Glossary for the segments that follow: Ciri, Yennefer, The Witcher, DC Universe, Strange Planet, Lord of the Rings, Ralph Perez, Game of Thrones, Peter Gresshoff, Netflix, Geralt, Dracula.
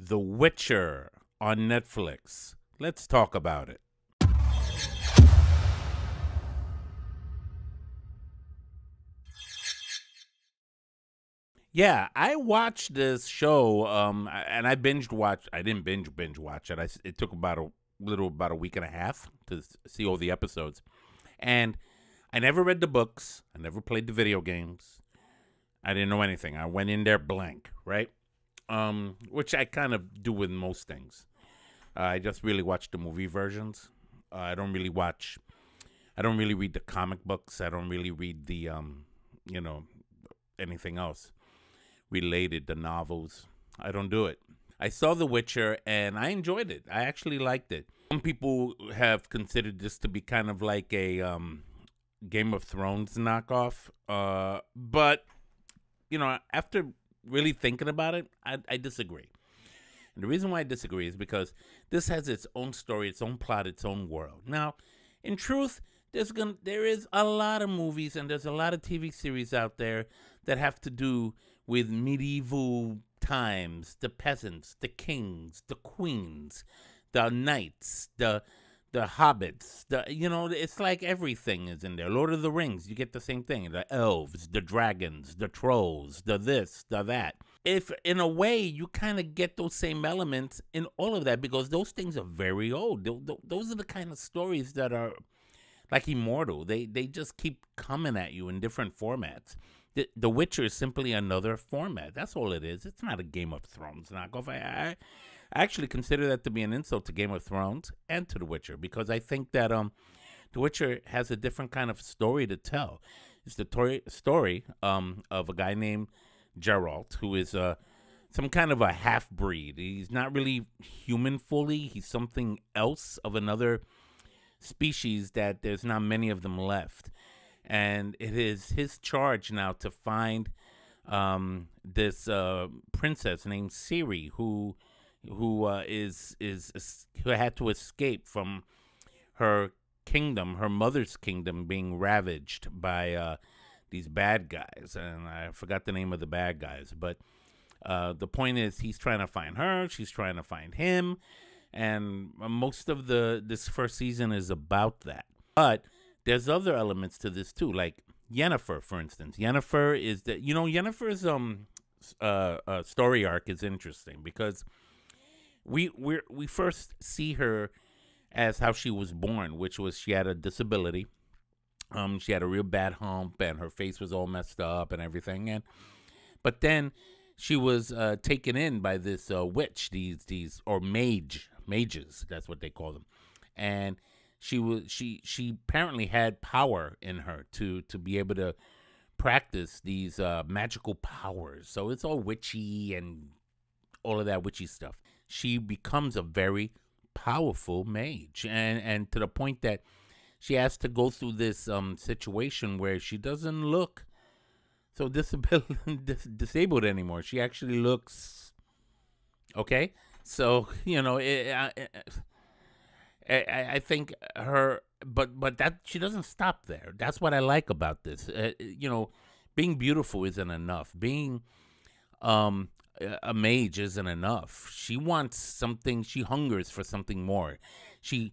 The Witcher on Netflix. Let's talk about it. Yeah, I watched this show, and I binge-watched. I didn't binge-watch it. It took about a week and a half to see all the episodes. And I never read the books. I never played the video games. I didn't know anything. I went in there blank, right? Which I kind of do with most things. I just really watch the movie versions. I don't really read the comic books. I don't really read the, you know, anything else related, the novels. I don't do it. I saw The Witcher and I enjoyed it. I actually liked it. Some people have considered this to be kind of like a Game of Thrones knockoff. But, you know, after really thinking about it, I disagree. And the reason why I disagree is because this has its own story, its own plot, its own world. Now, in truth, there is a lot of movies and there's a lot of TV series out there that have to do with medieval times, the peasants, the kings, the queens, the knights, the hobbits, you know, it's like everything is in there. Lord of the Rings, you get the same thing. The elves, the dragons, the trolls, the this, the that. If in a way you kind of get those same elements in all of that because those things are very old. Those are the kind of stories that are like immortal. They just keep coming at you in different formats. The Witcher is simply another format. That's all it is. It's not a Game of Thrones knockoff. I actually consider that to be an insult to Game of Thrones and to The Witcher because I think that The Witcher has a different kind of story to tell. It's the story of a guy named Geralt, who is some kind of a half-breed. He's not really human fully. He's something else of another species that there's not many of them left. And it is his charge now to find this princess named Ciri, who had to escape from her kingdom, her mother's kingdom, being ravaged by these bad guys. And I forgot the name of the bad guys, but the point is, he's trying to find her. She's trying to find him, and most of this first season is about that, but there's other elements to this too, like Yennefer, for instance. Yennefer is that, you know, Yennefer's story arc is interesting because we first see her as how she was born, which was she had a disability. She had a real bad hump, and her face was all messed up and everything. But then she was taken in by this witch, or mages. That's what they call them, and she apparently had power in her to be able to practice these magical powers. So it's all witchy and all of that witchy stuff. She becomes a very powerful mage, and to the point that she has to go through this situation where she doesn't look so disabled anymore. She actually looks okay. So, you know, I think her, but that she doesn't stop there. That's what I like about this. You know, being beautiful isn't enough. Being a mage isn't enough. She wants something. She hungers for something more. She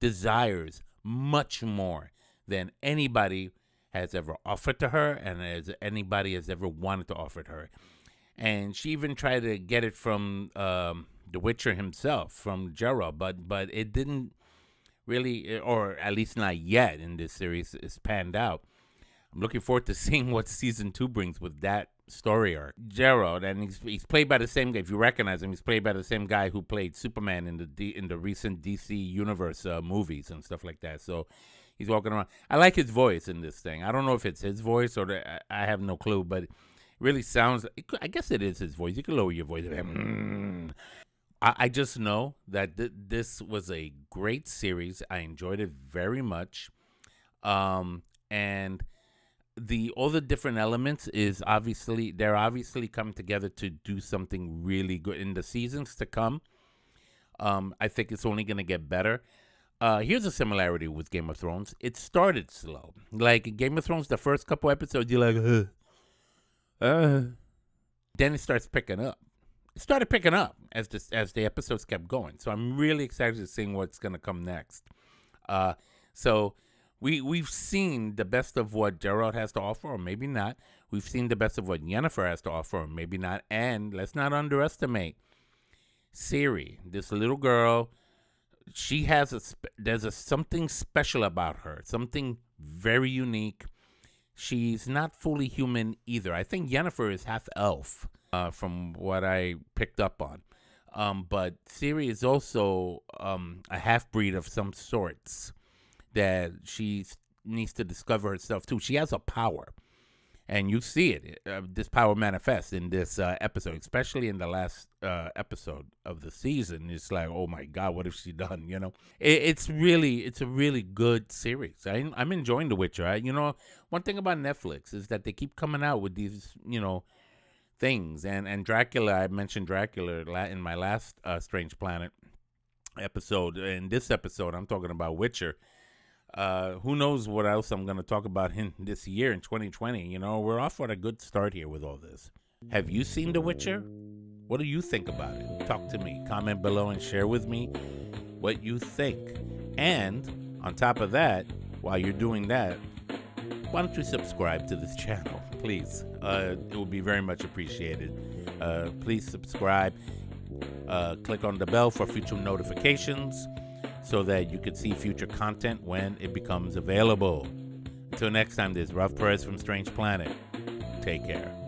desires much more than anybody has ever offered to her, and as anybody has ever wanted to offer to her. And she even tried to get it from The Witcher himself, from Geralt, but it didn't really, or at least not yet in this series, is panned out. I'm looking forward to seeing what season 2 brings with that story arc. Geralt, and he's played by the same guy. If you recognize him, he's played by the same guy who played Superman in the recent DC Universe movies and stuff like that. So he's walking around. I like his voice in this thing. I don't know if it's his voice or I have no clue, but it really sounds. I guess it is his voice. You can lower your voice. I just know that this was a great series. I enjoyed it very much. And all the different elements is obviously, they're obviously coming together to do something really good in the seasons to come. I think it's only going to get better. Here's a similarity with Game of Thrones. It started slow. Like Game of Thrones, the first couple episodes, you're like, then it starts picking up. it started picking up as the episodes kept going. So I'm really excited to see what's going to come next. So we've seen the best of what Geralt has to offer, or maybe not. We've seen the best of what Yennefer has to offer, or maybe not. And let's not underestimate Ciri, this little girl. She has there's something special about her, something very unique. She's not fully human either. I think Yennefer is half elf, from what I picked up on. But Ciri is also a half-breed of some sorts that she needs to discover herself too. She has a power, and you see it. This power manifests in this episode, especially in the last episode of the season. It's like, oh my God, what have she done? You know, it's a really good series. I'm enjoying The Witcher. You know, one thing about Netflix is that they keep coming out with these, you know, things. And Dracula, I mentioned Dracula in my last Strange Planet episode. In this episode, I'm talking about Witcher. Who knows what else I'm going to talk about in this year, in 2020. You know, we're off on a good start here with all this. Have you seen The Witcher? What do you think about it? Talk to me. Comment below and share with me what you think. And on top of that, while you're doing that, why don't you subscribe to this channel, please? It would be very much appreciated. Please subscribe. Click on the bell for future notifications, so that you can see future content when it becomes available. Until next time, this is Ralph Perez from Strange Planet. Take care.